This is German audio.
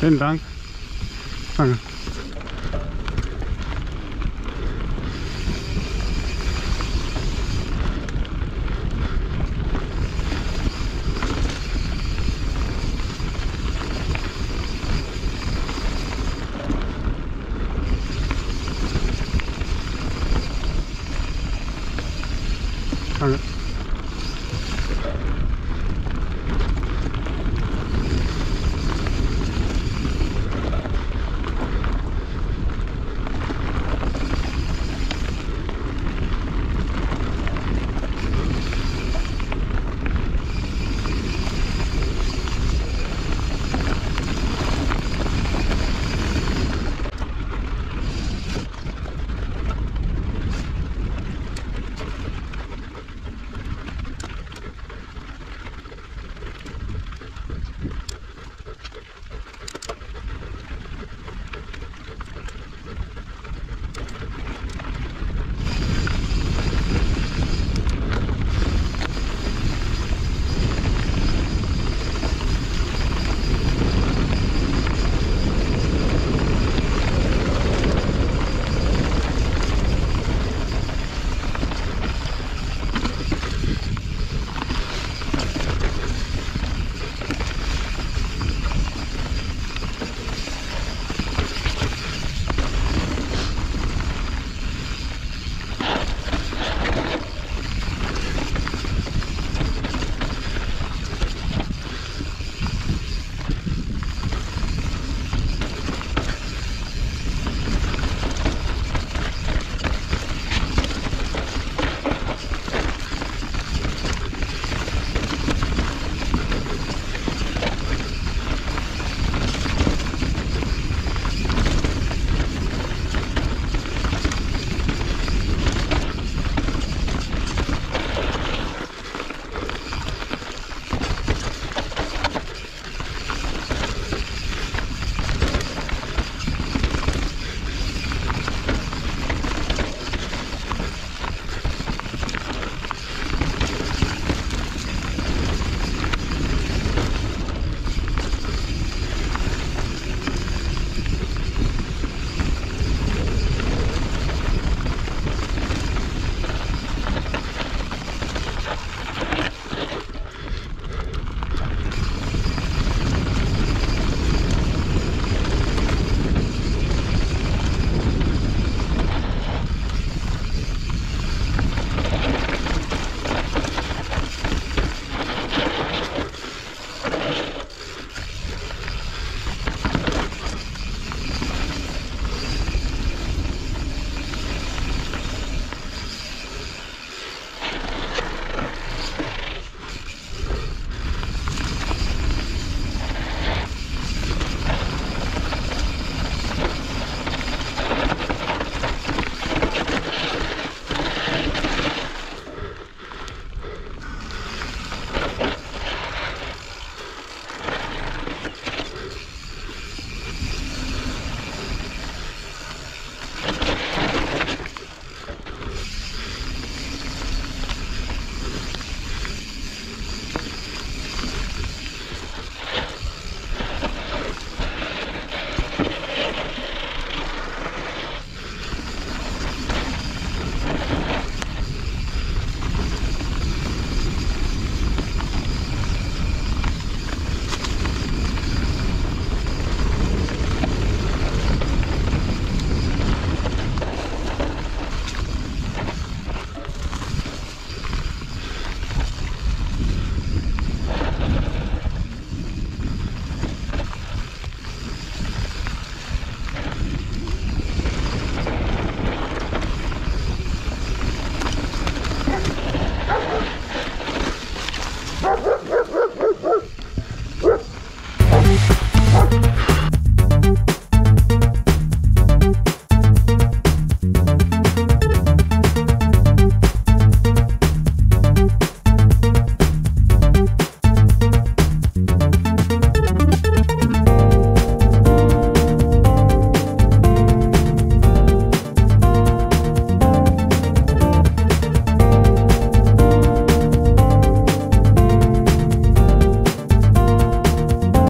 Vielen Dank. Danke. Danke.